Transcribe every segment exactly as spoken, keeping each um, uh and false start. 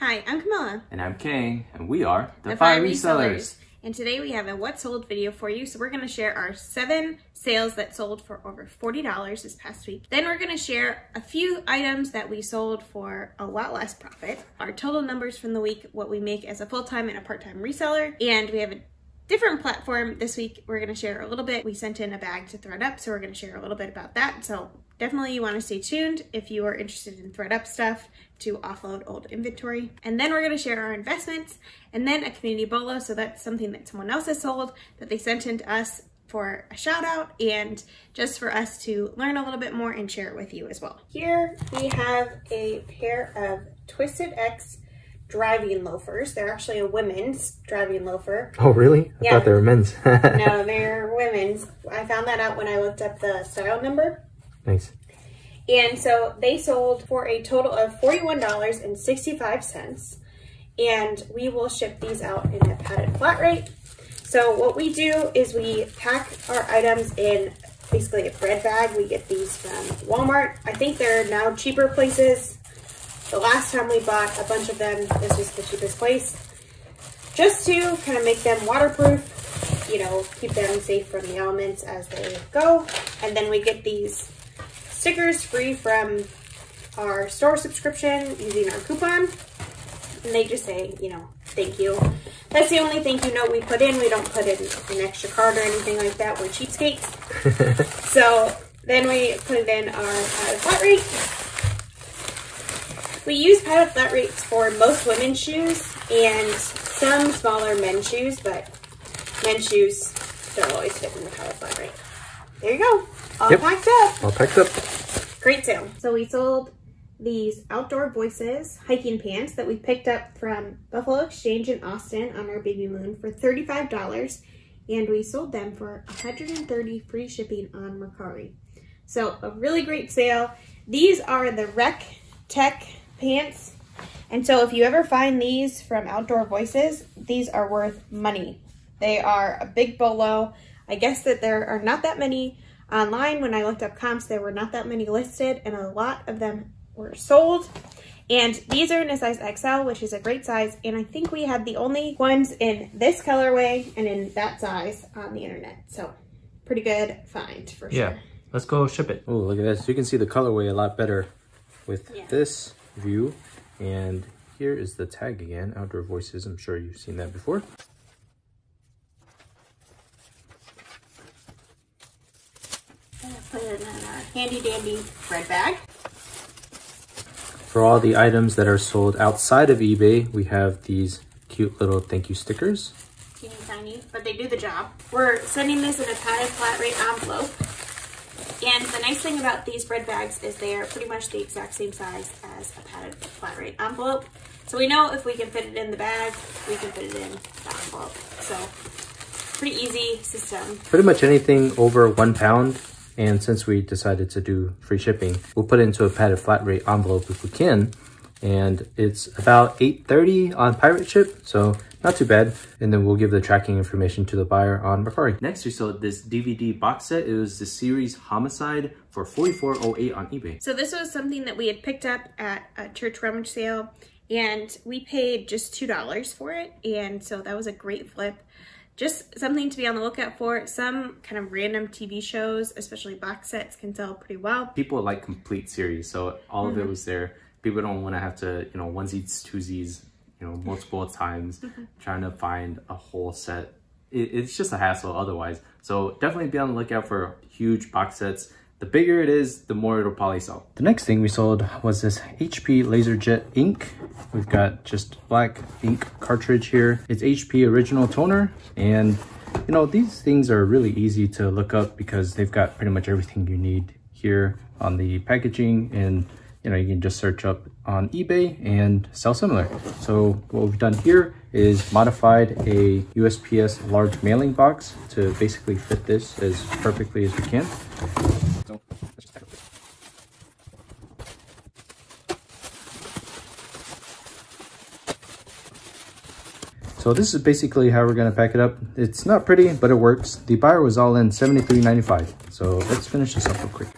Hi, I'm Camilla. And I'm Kane, and we are the, the Five Resellers. Resellers. And today we have a What Sold video for you. So we're going to share our seven sales that sold for over forty dollars this past week. Then we're going to share a few items that we sold for a lot less profit, our total numbers from the week, what we make as a full-time and a part-time reseller, and we have a different platform this week. We're going to share a little bit. We sent in a bag to thredUP, so we're going to share a little bit about that. So definitely you want to stay tuned if you are interested in thredUP stuff to offload old inventory. And then we're going to share our investments and then a community bolo. So that's something that someone else has sold that they sent in to us for a shout out and just for us to learn a little bit more and share it with you as well. Here we have a pair of Twisted X driving loafers. They're actually a women's driving loafer. Oh, really? I yeah. thought they were men's. No, they're women's. I found that out when I looked up the style number. Nice. And so they sold for a total of forty-one dollars and sixty-five cents. And we will ship these out in a padded flat rate. So what we do is we pack our items in basically a bread bag. We get these from Walmart. I think they're now cheaper places. The last time we bought a bunch of them, this was the cheapest place, just to kind of make them waterproof, you know, keep them safe from the elements as they go. And then we get these stickers free from our store subscription using our coupon. And they just say, you know, thank you. That's the only thank you note we put in. We don't put in an extra card or anything like that. We're cheapskates. So then we put it in our uh, flat rate. We use padded flat rates for most women's shoes and some smaller men's shoes, but men's shoes don't always fit in the padded flat rate. There you go. All yep. packed up. All packed up. Great sale. So we sold these Outdoor Voices hiking pants that we picked up from Buffalo Exchange in Austin on our baby moon for thirty-five dollars, and we sold them for one hundred thirty dollars free shipping on Mercari. So a really great sale. These are the Rec Tech pants, and so if you ever find these from Outdoor Voices, these are worth money. They are a big bolo. I guess that there are not that many online. When I looked up comps, there were not that many listed, and a lot of them were sold. And these are in a size X L, which is a great size, and I think we had the only ones in this colorway and in that size on the internet. So pretty good find for sure. Yeah, let's go ship it. Oh, look at this. You can see the colorway a lot better with yeah. this view. And here is the tag again, Outdoor Voices. I'm sure you've seen that before. I'm gonna put it in our handy dandy bread bag. For all the items that are sold outside of eBay, we have these cute little thank you stickers. Teeny tiny, but they do the job. We're sending this in a padded flat rate envelope. And the nice thing about these bread bags is they are pretty much the exact same size as a padded flat rate envelope. So we know if we can fit it in the bag, we can fit it in the envelope. So pretty easy system. Pretty much anything over one pound. And since we decided to do free shipping, we'll put it into a padded flat rate envelope if we can. And it's about eight thirty on Pirate Ship, so not too bad. And then we'll give the tracking information to the buyer on Mercari. Next, we sold this D V D box set. It was the series Homicide for forty-four oh eight on eBay. So this was something that we had picked up at a church rummage sale, and we paid just two dollars for it. And so that was a great flip. Just something to be on the lookout for. Some kind of random T V shows, especially box sets, can sell pretty well. People like complete series, so all mm-hmm. of it was there. People don't want to have to, you know, onesies, twosies, you know, multiple times trying to find a whole set. It, it's just a hassle otherwise. So definitely be on the lookout for huge box sets. The bigger it is, the more it'll probably sell. The next thing we sold was this H P LaserJet ink. We've got just black ink cartridge here. It's H P original toner. And, you know, these things are really easy to look up because they've got pretty much everything you need here on the packaging. And you know, you can just search up on eBay and sell similar. So what we've done here is modified a U S P S large mailing box to basically fit this as perfectly as we can. So let's just tackle this. So this is basically how we're gonna pack it up. It's not pretty, but it works. The buyer was all in seventy-three ninety-five. So let's finish this up real quick.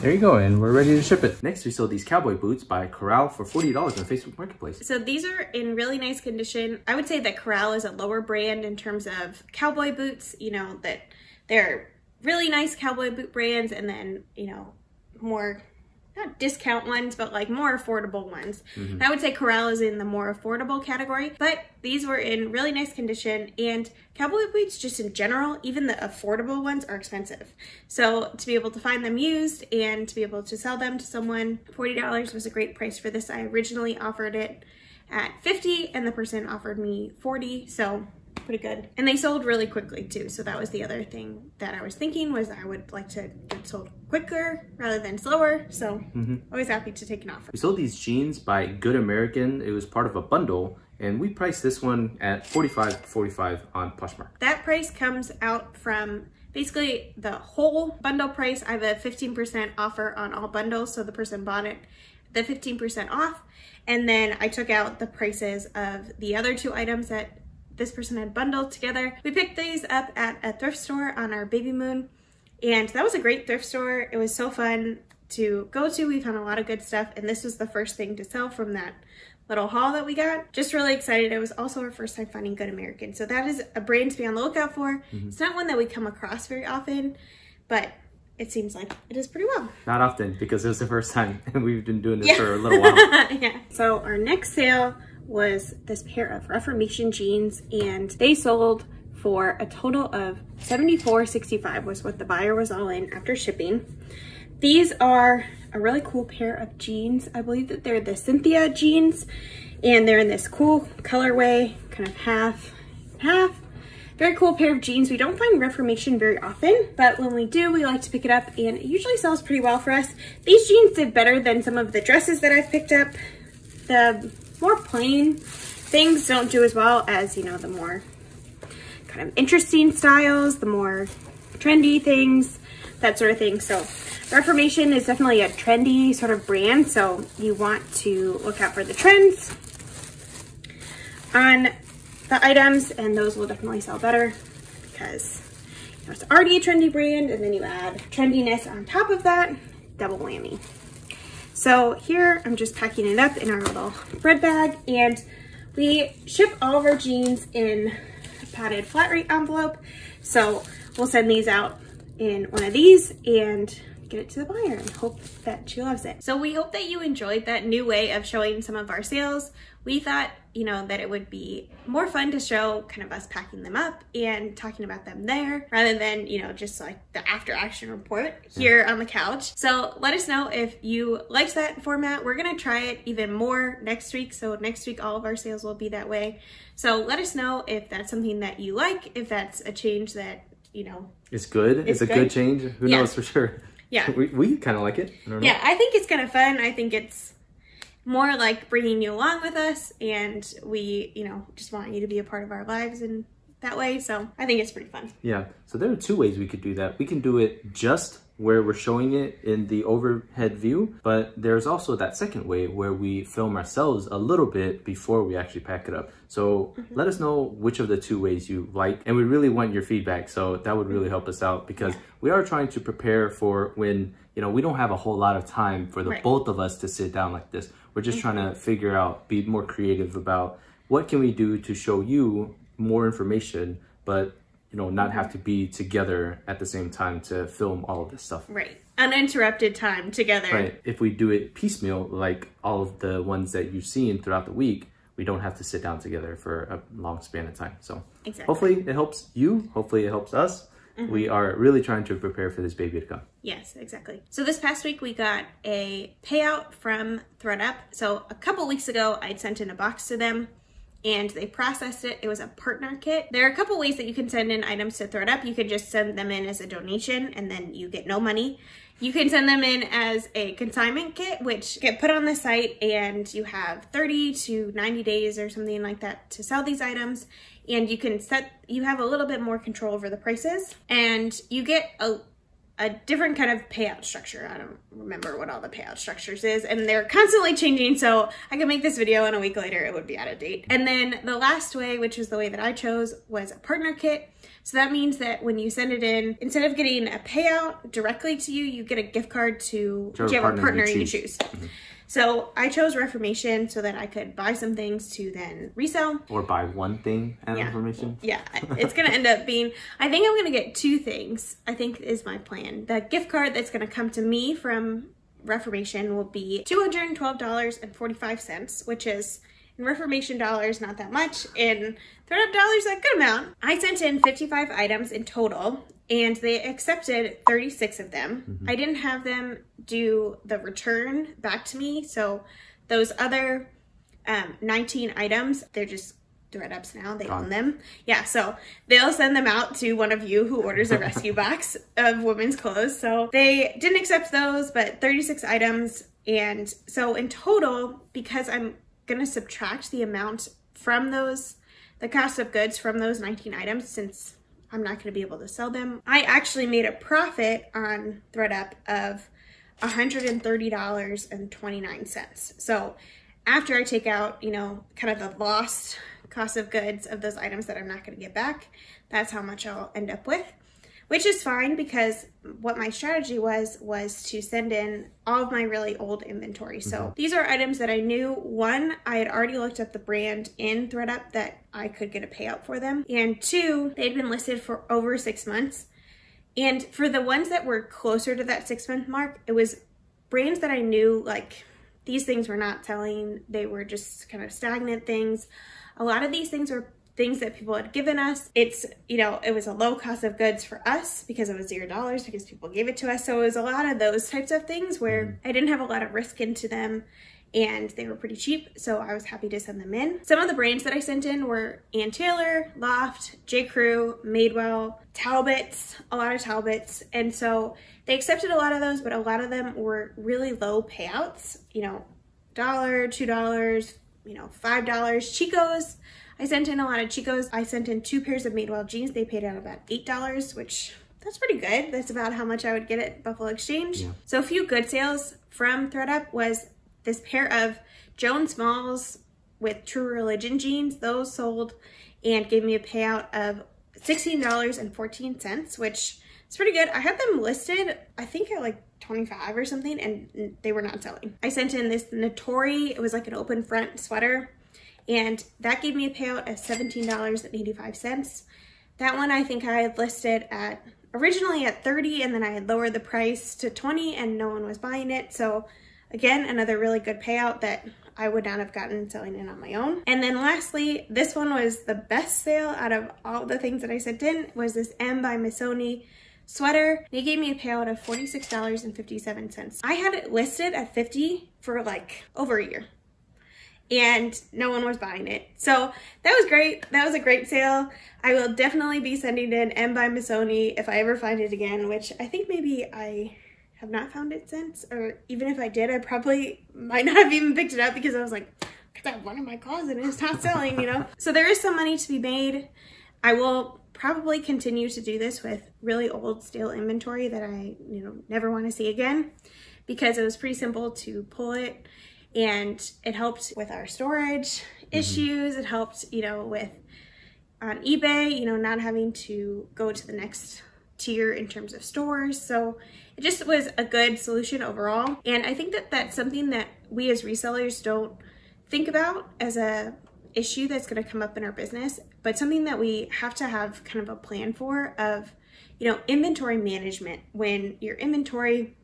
There you go, and we're ready to ship it. Next, we sold these cowboy boots by Corral for forty dollars on Facebook Marketplace. So these are in really nice condition. I would say that Corral is a lower brand in terms of cowboy boots, you know, that they're really nice cowboy boot brands, and then, you know, more, not discount ones, but like more affordable ones. Mm-hmm. I would say Corral is in the more affordable category, but these were in really nice condition, and cowboy boots just in general, even the affordable ones, are expensive. So to be able to find them used and to be able to sell them to someone, forty dollars was a great price for this. I originally offered it at fifty dollars and the person offered me forty dollars, so pretty good. And they sold really quickly too, so that was the other thing that I was thinking, was I would like to get sold quicker rather than slower, so mm-hmm. always happy to take an offer. We sold these jeans by Good American. It was part of a bundle, and we priced this one at forty-five forty-five on Poshmark. That price comes out from basically the whole bundle price. I have a fifteen percent offer on all bundles, so the person bought it the fifteen percent off, and then I took out the prices of the other two items that this person had bundled together. We picked these up at a thrift store on our baby moon, and that was a great thrift store. It was so fun to go to. We found a lot of good stuff, and this was the first thing to sell from that little haul that we got. Just really excited. It was also our first time finding Good American, so that is a brand to be on the lookout for. Mm-hmm. It's not one that we come across very often, but it seems like it is pretty well. Not often, because it was the first time, and we've been doing this yeah. for a little while. yeah. So our next sale was this pair of Reformation jeans, and they sold for a total of seventy-four sixty-five was what the buyer was all in after shipping. These are a really cool pair of jeans. I believe that they're the Cynthia jeans, and they're in this cool colorway, kind of half, half. Very cool pair of jeans. We don't find Reformation very often, but when we do, we like to pick it up, and it usually sells pretty well for us. These jeans did better than some of the dresses that I've picked up. The more plain things don't do as well as, you know, the more kind of interesting styles, the more trendy things, that sort of thing. So Reformation is definitely a trendy sort of brand, so you want to look out for the trends on the items, and those will definitely sell better because, you know, it's already a trendy brand, and then you add trendiness on top of that, double whammy. So here I'm just packing it up in our little bread bag, and we ship all of our jeans in a padded flat rate envelope. So we'll send these out in one of these and get it to the buyer and hope that she loves it. So we hope that you enjoyed that new way of showing some of our sales. We thought, you know, that it would be more fun to show kind of us packing them up and talking about them there, rather than, you know, just like the after action report here on the couch. So let us know if you liked that format. We're gonna try it even more next week. So next week, all of our sales will be that way. So let us know if that's something that you like, if that's a change that, you know. It's good, it's, it's a good. good change. Who yeah. knows for sure? Yeah. We, we kind of like it. I don't know. Yeah, I think it's kind of fun. I think it's more like bringing you along with us, and we, you know, just want you to be a part of our lives in that way. So I think it's pretty fun. Yeah. So there are two ways we could do that. We can do it just where we're showing it in the overhead view, but there's also that second way where we film ourselves a little bit before we actually pack it up. So mm-hmm. let us know which of the two ways you like, and we really want your feedback. So that would really help us out, because yeah. we are trying to prepare for when, you know, we don't have a whole lot of time for the right. both of us to sit down like this. We're just mm-hmm. trying to figure out, be more creative about what can we do to show you more information, but you know, not have to be together at the same time to film all of this stuff. Right. Uninterrupted time together. Right. If we do it piecemeal, like all of the ones that you've seen throughout the week, we don't have to sit down together for a long span of time. So exactly. hopefully it helps you. Hopefully it helps us. Mm-hmm. We are really trying to prepare for this baby to come. Yes, exactly. So this past week we got a payout from thredUP. So a couple weeks ago, I'd sent in a box to them, and they processed it. It was a partner kit. There are a couple ways that you can send in items to thredUP. You can just send them in as a donation, and then you get no money. You can send them in as a consignment kit, which get put on the site, and you have thirty to ninety days or something like that to sell these items. And you can set, you have a little bit more control over the prices, and you get a a different kind of payout structure. I don't remember what all the payout structures is, and they're constantly changing, so I could make this video and a week later it would be out of date. And then the last way, which is the way that I chose, was a partner kit. So that means that when you send it in, instead of getting a payout directly to you, you get a gift card to whichever partner you choose. You choose. Mm-hmm. So I chose Reformation so that I could buy some things to then resell. Or buy one thing at yeah. Reformation. Yeah, it's gonna end up being, I think I'm gonna get two things, I think is my plan. The gift card that's gonna come to me from Reformation will be two hundred twelve dollars and forty-five cents, which is in Reformation dollars, not that much. In thredUP dollars, a good amount. I sent in fifty-five items in total, and they accepted thirty-six of them. Mm-hmm. I didn't have them do the return back to me, so those other um, nineteen items, they're just thredUPs now, they God. own them. Yeah, so they'll send them out to one of you who orders a rescue box of women's clothes. So they didn't accept those, but thirty-six items. And so in total, because I'm gonna subtract the amount from those, the cost of goods from those nineteen items, since I'm not gonna be able to sell them. I actually made a profit on thredUP of one hundred thirty dollars and twenty-nine cents. So after I take out, you know, kind of the lost cost of goods of those items that I'm not gonna get back, that's how much I'll end up with, which is fine, because what my strategy was, was to send in all of my really old inventory. Mm-hmm. So these are items that I knew, one, I had already looked up the brand in thredUP that I could get a payout for them. And two, they'd been listed for over six months. And for the ones that were closer to that six month mark, it was brands that I knew, like, these things were not selling. They were just kind of stagnant things. A lot of these things were things that people had given us. It's, you know, it was a low cost of goods for us because it was zero dollars because people gave it to us. So it was a lot of those types of things where I didn't have a lot of risk into them and they were pretty cheap. So I was happy to send them in. Some of the brands that I sent in were Ann Taylor, Loft, J. Crew, Madewell, Talbots, a lot of Talbots. And so they accepted a lot of those, but a lot of them were really low payouts, you know, dollar, two dollars, you know, five dollars. Chico's, I sent in a lot of Chico's. I sent in two pairs of Madewell jeans. They paid out about eight dollars, which that's pretty good. That's about how much I would get at Buffalo Exchange. Yeah. So a few good sales from thredUP was this pair of Joan Smalls with True Religion jeans. Those sold and gave me a payout of sixteen dollars and fourteen cents, which is pretty good. I had them listed, I think, at like twenty-five or something, and they were not selling. I sent in this Nautori, it was like an open front sweater, and that gave me a payout of seventeen dollars and eighty-five cents. That one I think I had listed at originally at thirty, and then I had lowered the price to twenty and no one was buying it. So again, another really good payout that I would not have gotten selling in on my own. And then lastly, this one was the best sale out of all the things that I sent in, was this M by Missoni sweater. They gave me a payout of forty-six dollars and fifty-seven cents. I had it listed at fifty for like over a year, and no one was buying it. So that was great. That was a great sale. I will definitely be sending in M by Missoni if I ever find it again, which I think maybe I have not found it since, or even if I did, I probably might not have even picked it up because I was like, I have one in my closet and it's not selling, you know? So there is some money to be made. I will probably continue to do this with really old stale inventory that I, you know, never want to see again, because it was pretty simple to pull it. And it helped with our storage issues. It helped, you know, with on eBay, you know, not having to go to the next tier in terms of stores. So it just was a good solution overall. And I think that that's something that we as resellers don't think about as a issue that's going to come up in our business, but something that we have to have kind of a plan for, of, you know, inventory management. When your inventory,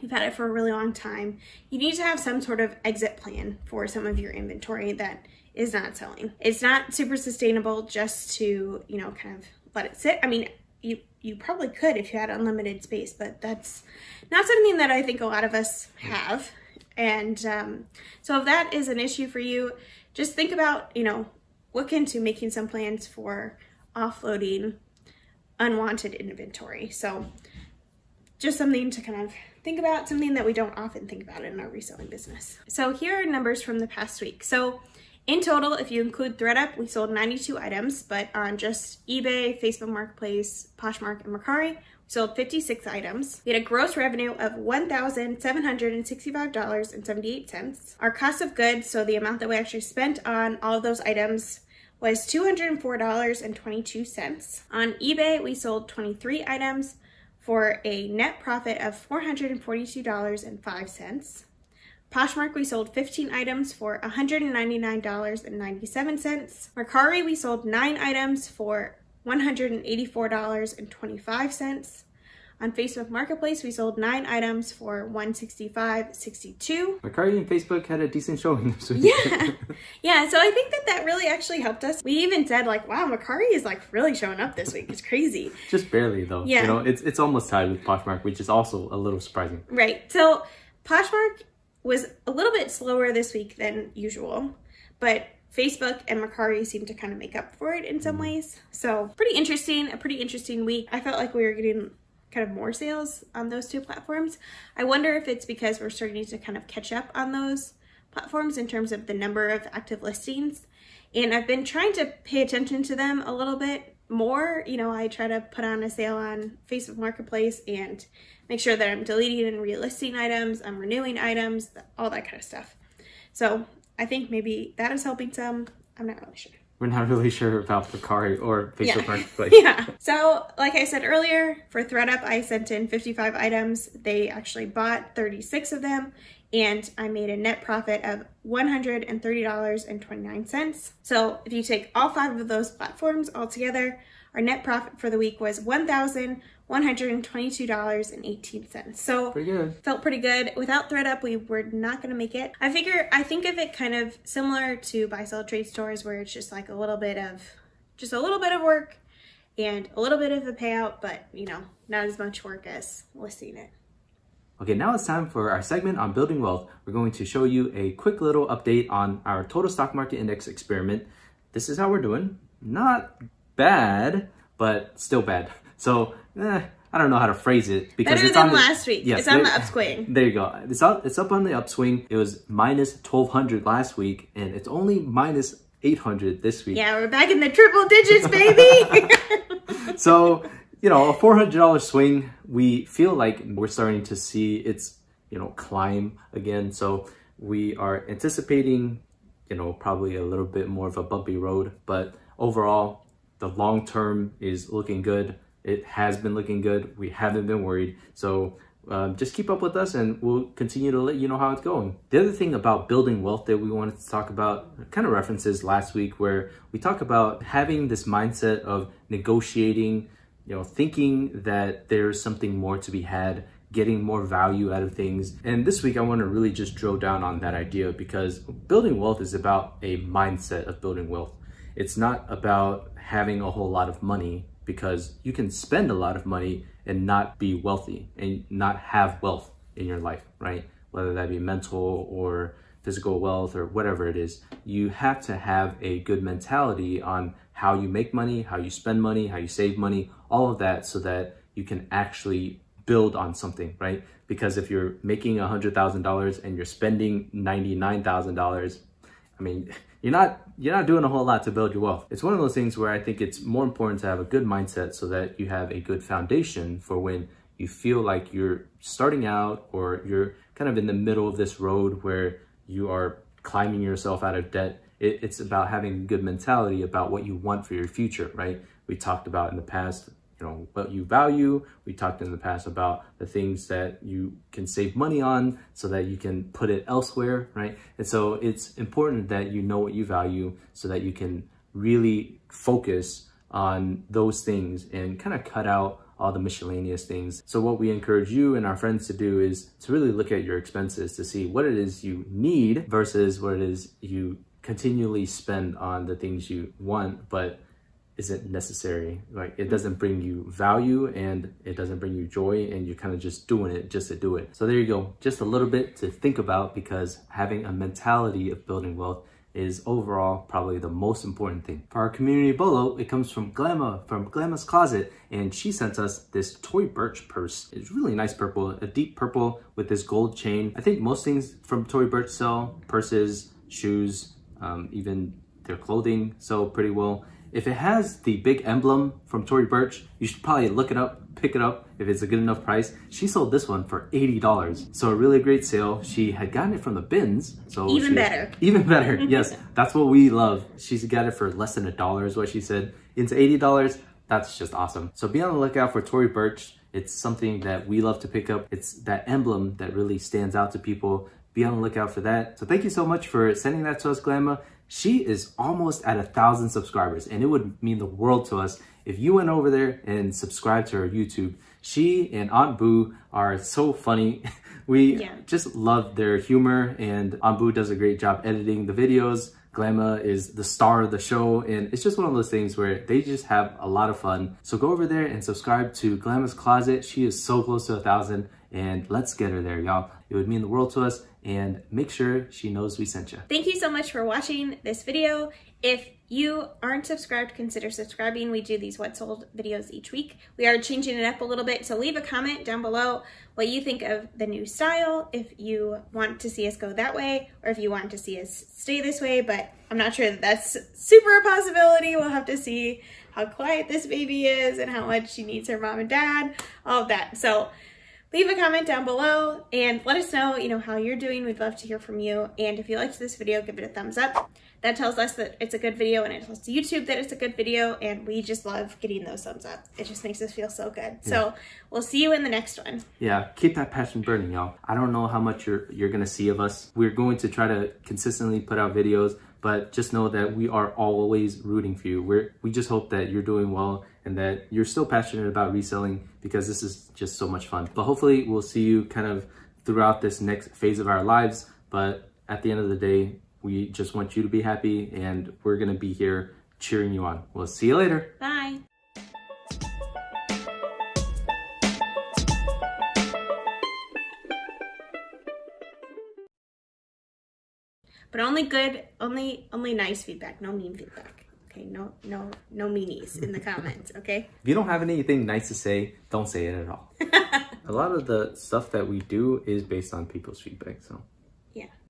you've had it for a really long time, you need to have some sort of exit plan for some of your inventory that is not selling. It's not super sustainable just to, you know, kind of let it sit. I mean, you you probably could if you had unlimited space, but that's not something that I think a lot of us have. And um, so if that is an issue for you, just think about, you know, look into making some plans for offloading unwanted inventory. So just something to kind of think about, something that we don't often think about in our reselling business. So here are numbers from the past week. So In total, if you include thredUP, we sold ninety-two items, but on just eBay, Facebook Marketplace, Poshmark, and Mercari, we sold fifty-six items. We had a gross revenue of one thousand seven hundred sixty-five dollars and seventy-eight cents. Our cost of goods, so the amount that we actually spent on all of those items, was two hundred four dollars and twenty-two cents. On eBay, we sold twenty-three items for a net profit of four hundred forty-two dollars and five cents. Poshmark, we sold fifteen items for one hundred ninety-nine dollars and ninety-seven cents. Mercari, we sold nine items for one hundred eighty-four dollars and twenty-five cents. On Facebook Marketplace, we sold nine items for one hundred sixty-five dollars and sixty-two cents. Mercari and Facebook had a decent showing this week. Yeah, yeah. So I think that that really actually helped us. We even said like, wow, Mercari is like really showing up this week. It's crazy. Just barely though. Yeah. You know, it's, it's almost tied with Poshmark, which is also a little surprising. Right. So Poshmark was a little bit slower this week than usual, but Facebook and Mercari seemed to kind of make up for it in some ways. So pretty interesting, a pretty interesting week. I felt like we were getting kind of more sales on those two platforms. I wonder if it's because we're starting to kind of catch up on those platforms in terms of the number of active listings. And I've been trying to pay attention to them a little bit more. You know, I try to put on a sale on Facebook Marketplace and make sure that I'm deleting and relisting items, I'm renewing items, all that kind of stuff. So I think maybe that is helping some. I'm not really sure. We're not really sure about Mercari or Facebook yeah. Marketplace. Yeah. So like I said earlier, for thredUP, I sent in fifty-five items. They actually bought thirty-six of them, and I made a net profit of one hundred thirty dollars and twenty-nine cents. So if you take all five of those platforms all together, our net profit for the week was one thousand one hundred twenty-two dollars and eighteen cents. So pretty good. Felt pretty good. Without thredUP, we were not going to make it. I figure, I think of it kind of similar to buy, sell, trade stores, where it's just like a little bit of, just a little bit of work and a little bit of a payout, but you know, not as much work as listing it. Okay, now it's time for our segment on building wealth. We're going to show you a quick little update on our total stock market index experiment. This is how we're doing. Not bad, but still bad. So eh, I don't know how to phrase it because better it's than on the, last week. Yes, it's on there, the upswing. There you go. It's up, it's up on the upswing. It was minus twelve hundred last week, and it's only minus eight hundred this week. Yeah, we're back in the triple digits, baby. So you know, a four hundred dollar swing. We feel like we're starting to see its you know climb again. So we are anticipating you know probably a little bit more of a bumpy road, but overall the long term is looking good. It has been looking good. We haven't been worried. So um, just keep up with us and we'll continue to let you know how it's going. The other thing about building wealth that we wanted to talk about kind of references last week, where we talk about having this mindset of negotiating, you know, thinking that there's something more to be had, getting more value out of things. And this week I want to really just drill down on that idea, because building wealth is about a mindset of building wealth. It's not about having a whole lot of money, because you can spend a lot of money and not be wealthy and not have wealth in your life, right? Whether that be mental or physical wealth or whatever it is, you have to have a good mentality on how you make money, how you spend money, how you save money, all of that, so that you can actually build on something, right? Because if you're making one hundred thousand dollars and you're spending ninety-nine thousand dollars, I mean, you're not you're not doing a whole lot to build your wealth. It's one of those things where I think it's more important to have a good mindset so that you have a good foundation for when you feel like you're starting out or you're kind of in the middle of this road where you are climbing yourself out of debt. It, it's about having a good mentality about what you want for your future, right? We talked about in the past, you know, what you value. We talked in the past about the things that you can save money on so that you can put it elsewhere, right? And so it's important that you know what you value so that you can really focus on those things and kind of cut out all the miscellaneous things. So what we encourage you and our friends to do is to really look at your expenses to see what it is you need versus what it is you continually spend on the things you want, but isn't necessary. Like it doesn't bring you value and it doesn't bring you joy, and you're kind of just doing it just to do it. So there you go, just a little bit to think about, because having a mentality of building wealth is overall probably the most important thing. For our community bolo, it comes from Glamma, from Glamma's Closet, and she sent us this Tory Burch purse. It's really nice purple, a deep purple with this gold chain. I think most things from Tory Burch sell: purses, shoes, um, even their clothing sell pretty well. If it has the big emblem from Tory Burch, you should probably look it up, pick it up if it's a good enough price. She sold this one for eighty dollars. So a really great sale. She had gotten it from the bins. So even better. Even better. Yes, that's what we love. She's got it for less than a dollar is what she said. It's eighty dollars. That's just awesome. So be on the lookout for Tory Burch. It's something that we love to pick up. It's that emblem that really stands out to people. Be on the lookout for that. So thank you so much for sending that to us, Glamma. She is almost at a thousand subscribers, and it would mean the world to us if you went over there and subscribed to her YouTube. She and Aunt Boo are so funny. We yeah. just love their humor, and Aunt Boo does a great job editing the videos. Glamma is the star of the show, and it's just one of those things where they just have a lot of fun. So go over there and subscribe to Glamma's Closet. She is so close to a thousand, and let's get her there, y'all. It would mean the world to us, and make sure she knows we sent you. Thank you so much for watching this video. If you aren't subscribed, consider subscribing. We do these What Sold videos each week. We are changing it up a little bit, so leave a comment down below what you think of the new style, if you want to see us go that way, or if you want to see us stay this way, but I'm not sure that that's super a possibility. We'll have to see how quiet this baby is and how much she needs her mom and dad, all of that. So leave a comment down below and let us know, you know, how you're doing. We'd love to hear from you. And if you liked this video, give it a thumbs up. That tells us that it's a good video, and it tells YouTube that it's a good video, and we just love getting those thumbs up. It just makes us feel so good. Yeah. So we'll see you in the next one. Yeah, keep that passion burning, y'all. I don't know how much you're, you're going to see of us. We're going to try to consistently put out videos, but just know that we are always rooting for you. We're, we just hope that you're doing well and that you're still passionate about reselling, because this is just so much fun. But hopefully we'll see you kind of throughout this next phase of our lives. But at the end of the day, we just want you to be happy, and we're going to be here cheering you on. We'll see you later. Bye. But only good, only only nice feedback, no mean feedback. Okay, no no no meanies in the comments, okay? If you don't have anything nice to say, don't say it at all. A lot of the stuff that we do is based on people's feedback, so.